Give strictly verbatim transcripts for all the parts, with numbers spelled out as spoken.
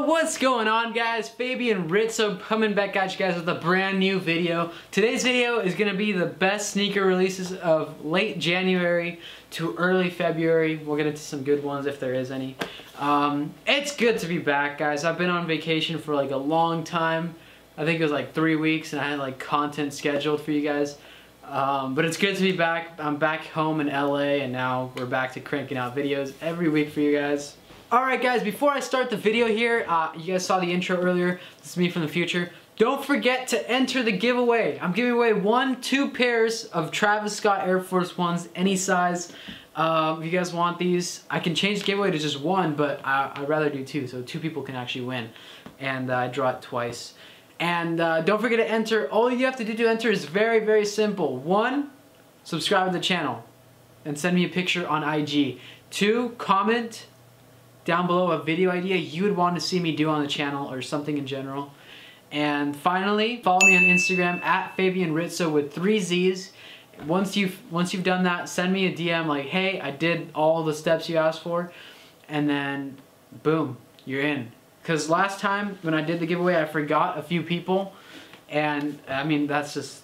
Yo, what's going on, guys? Fabian Rizzo coming back at you guys with a brand new video. Today's video is going to be the best sneaker releases of late January to early February. We'll get into some good ones if there is any. Um, it's good to be back, guys. I've been on vacation for like a long time. I think it was like three weeks and I had like content scheduled for you guys. Um, but it's good to be back. I'm back home in L A and now we're back to cranking out videos every week for you guys. Alright guys, before I start the video here, uh, you guys saw the intro earlier, this is me from the future. Don't forget to enter the giveaway. I'm giving away one, two pairs of Travis Scott Air Force Ones, any size. Uh, if you guys want these, I can change the giveaway to just one, but I, I'd rather do two, so two people can actually win. And uh, I draw it twice. And uh, don't forget to enter. All you have to do to enter is very, very simple. One, subscribe to the channel and send me a picture on I G. Two, comment down below a video idea you would want to see me do on the channel or something in general. And finally, follow me on Instagram at Fabian Rizzo with three Z's. Once you've, once you've done that, send me a D M like, hey, I did all the steps you asked for. And then, boom, you're in. Because last time when I did the giveaway, I forgot a few people. And I mean, that's just,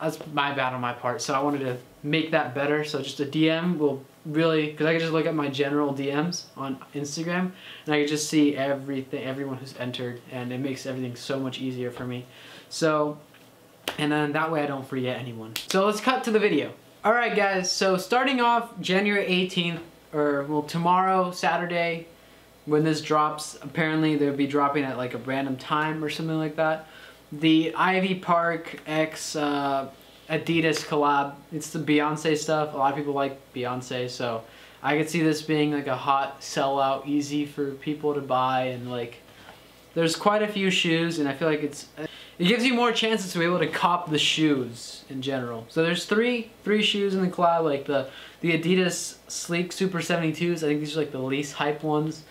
that's my bad on my part. So I wanted to make that better. So just a D M will really, because I can just look at my general D Ms on Instagram and I can just see everything, everyone who's entered, and it makes everything so much easier for me. So, and then that way I don't forget anyone. So let's cut to the video. All right guys, so starting off January eighteenth, or well tomorrow, Saturday, when this drops, apparently they'll be dropping at like a random time or something like that. The Ivy Park X uh, Adidas collab. It's the Beyonce stuff. A lot of people like Beyonce, so I could see this being like a hot sellout, easy for people to buy, and like there's quite a few shoes, and I feel like it's it gives you more chances to be able to cop the shoes in general. So there's three three shoes in the collab, like the the Adidas Sleek Super seventy-twos. I think these are like the least hype ones.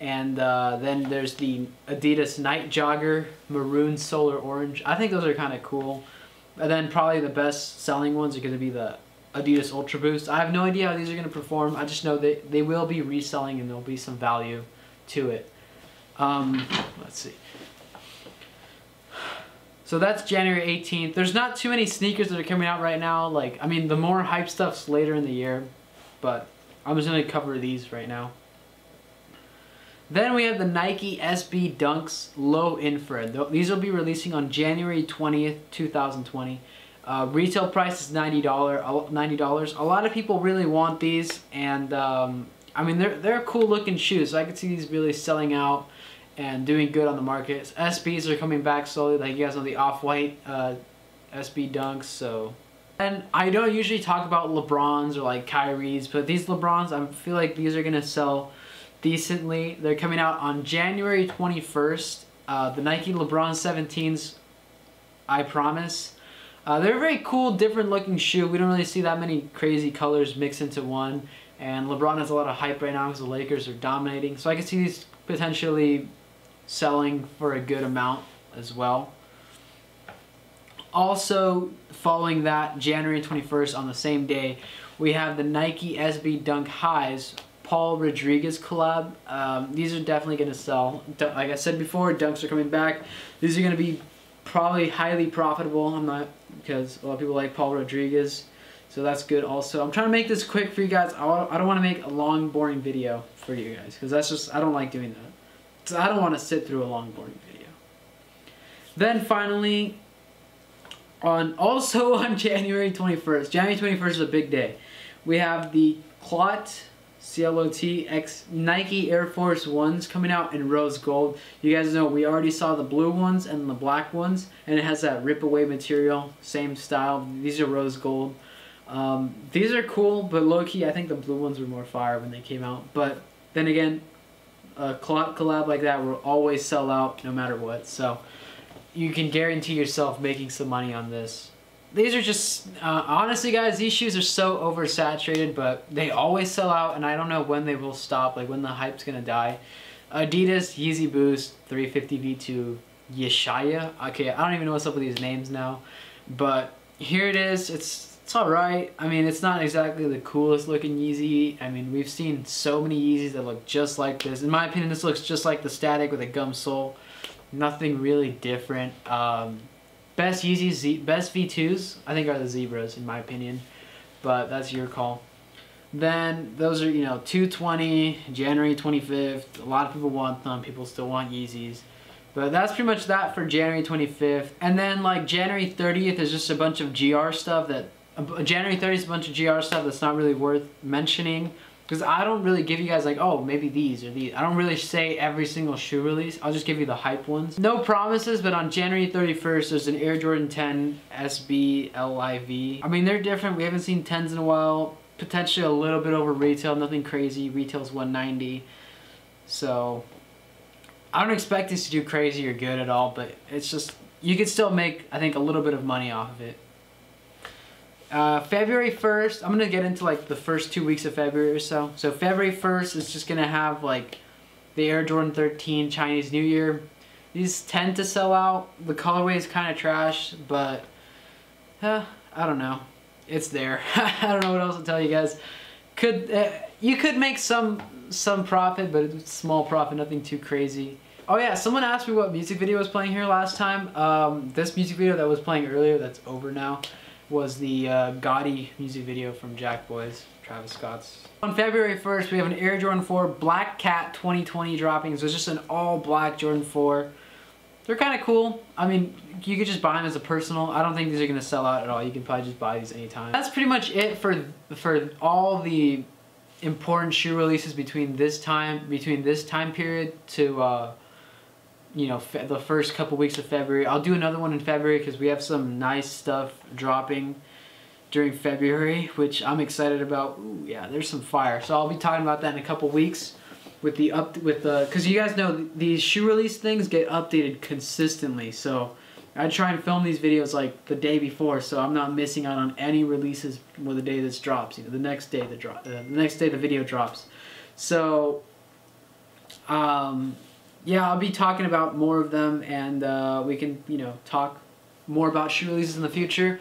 And uh, then there's the Adidas Night Jogger, Maroon Solar Orange. I think those are kind of cool. And then probably the best selling ones are going to be the Adidas Ultra Boost. I have no idea how these are going to perform. I just know they, they will be reselling and there will be some value to it. Um, let's see. So that's January eighteenth. There's not too many sneakers that are coming out right now. Like, I mean, the more hype stuff's later in the year. But I'm just going to cover these right now. Then we have the Nike S B Dunks Low Infrared. These will be releasing on January twentieth, two thousand twenty. Uh, retail price is ninety dollars. A lot of people really want these, and um, I mean they're they're cool looking shoes. So I could see these really selling out and doing good on the market. S Bs are coming back slowly. Like you guys know the Off-White uh, S B Dunks. So. And I don't usually talk about LeBrons or like Kyries, but these LeBrons, I feel like these are gonna sell decently. They're coming out on January twenty-first. Uh, the Nike LeBron seventeens, I promise. Uh, they're a very cool, different looking shoe. We don't really see that many crazy colors mixed into one. And LeBron has a lot of hype right now because the Lakers are dominating. So I can see these potentially selling for a good amount as well. Also, following that, January twenty-first, on the same day, we have the Nike S B Dunk Highs Paul Rodriguez collab. Um, these are definitely going to sell. Like I said before, Dunks are coming back. These are going to be probably highly profitable. I'm not, because a lot of people like Paul Rodriguez, so that's good also. I'm trying to make this quick for you guys. I don't want to make a long, boring video for you guys, because that's just, I don't like doing that. So I don't want to sit through a long, boring video. Then finally, on also on January twenty-first, January twenty-first is a big day. We have the Clot, C L O T, X Nike Air Force Ones coming out in rose gold. You guys know we already saw the blue ones and the black ones, and it has that rip away material, same style. These are rose gold. Um, these are cool, but low-key I think the blue ones were more fire when they came out. But then again, a collab, collab like that will always sell out no matter what, so you can guarantee yourself making some money on this. These are just, uh, honestly guys, these shoes are so oversaturated, but they always sell out, and I don't know when they will stop, like when the hype's gonna die. Adidas, Yeezy Boost, three fifty V two, Yeshaya. Okay, I don't even know what's up with these names now, but here it is. It's It's alright. I mean, it's not exactly the coolest looking Yeezy. I mean, we've seen so many Yeezys that look just like this. In my opinion, this looks just like the Static with a gum sole. Nothing really different. Um, best Yeezys, best V twos, I think, are the Zebras, in my opinion. But that's your call. Then, those are, you know, two twenty, January twenty-fifth. A lot of people want them. People still want Yeezys. But that's pretty much that for January twenty-fifth. And then, like, January thirtieth is just a bunch of G R stuff that... January thirtieth is a bunch of G R stuff that's not really worth mentioning, because I don't really give you guys like, oh, maybe these or these. I don't really say every single shoe release. I'll just give you the hype ones. No promises, but on January thirty-first, there's an Air Jordan ten S B L I V. I mean, they're different. We haven't seen tens in a while. Potentially a little bit over retail. Nothing crazy. Retail's one ninety. So I don't expect these to do crazy or good at all, but it's just, you could still make, I think, a little bit of money off of it. Uh, February first, I'm gonna get into like the first two weeks of February or so. So February first is just gonna have like the Air Jordan thirteen Chinese New Year. These tend to sell out. The colorway is kind of trash, but uh, I don't know. It's there. I don't know what else to tell you guys. Could uh, you could make some some profit, but it's small profit, nothing too crazy. Oh yeah, someone asked me what music video was playing here last time. Um, this music video that was playing earlier, that's over now, was the uh, Gotti music video from Jack Boys, Travis Scott's. On February first, we have an Air Jordan four Black Cat twenty twenty dropping. So it's just an all-black Jordan four. They're kind of cool. I mean, you could just buy them as a personal. I don't think these are going to sell out at all. You can probably just buy these anytime. That's pretty much it for for all the important shoe releases between this time between this time period to uh, you know, the first couple weeks of February. I'll do another one in February because we have some nice stuff dropping during February, which I'm excited about. Ooh, yeah, there's some fire. So I'll be talking about that in a couple weeks with the up with the because you guys know these shoe release things get updated consistently. So I try and film these videos like the day before, so I'm not missing out on any releases with the day this drops. You know, the next day the drop, uh, the next day the video drops. So, um. yeah, I'll be talking about more of them, and uh, we can, you know, talk more about shoe releases in the future.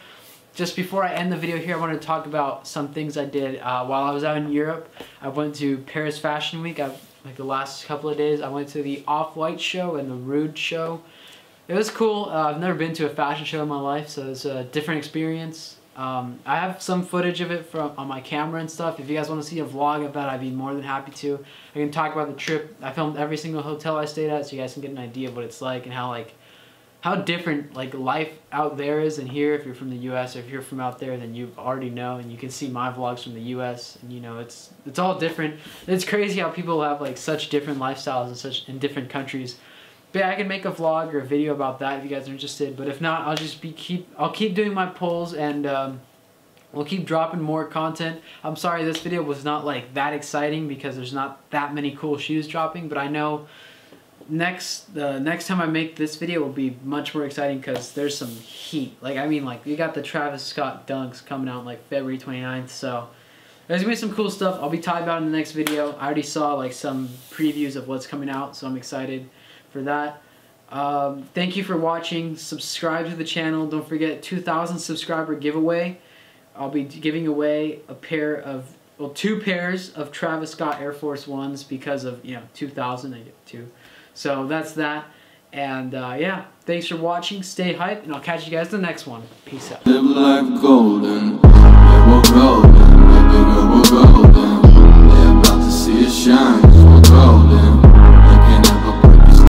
Just before I end the video here, I want to talk about some things I did uh, while I was out in Europe. I went to Paris Fashion Week. I, like the last couple of days, I went to the Off-White show and the Rude show. It was cool. Uh, I've never been to a fashion show in my life, so it's a different experience. Um, I have some footage of it from on my camera and stuff. If you guys want to see a vlog of that, I'd be more than happy to. I can talk about the trip. I filmed every single hotel I stayed at, so you guys can get an idea of what it's like and how like how different like life out there is and here. If you're from the U S or if you're from out there, then you already know, and you can see my vlogs from the U S and you know it's it's all different. It's crazy how people have like such different lifestyles in such in different countries. But yeah, I can make a vlog or a video about that if you guys are interested. But if not, I'll just be keep I'll keep doing my polls, and um, we'll keep dropping more content. I'm sorry this video was not like that exciting because there's not that many cool shoes dropping. But I know next the uh, next time I make this video will be much more exciting because there's some heat. Like I mean, like you got the Travis Scott Dunks coming out like February twenty-ninth. So there's gonna be some cool stuff. I'll be talking about in the next video. I already saw like some previews of what's coming out, so I'm excited for that. Um, thank you for watching. Subscribe to the channel. Don't forget, two thousand subscriber giveaway. I'll be giving away a pair of, well, two pairs of Travis Scott Air Force Ones because of, you know, two thousand, I get two. So that's that. And uh, yeah, thanks for watching. Stay hyped, and I'll catch you guys in the next one. Peace out. Live life golden. Yeah, we're golden. Yeah, we're golden. Yeah, about to see it shine.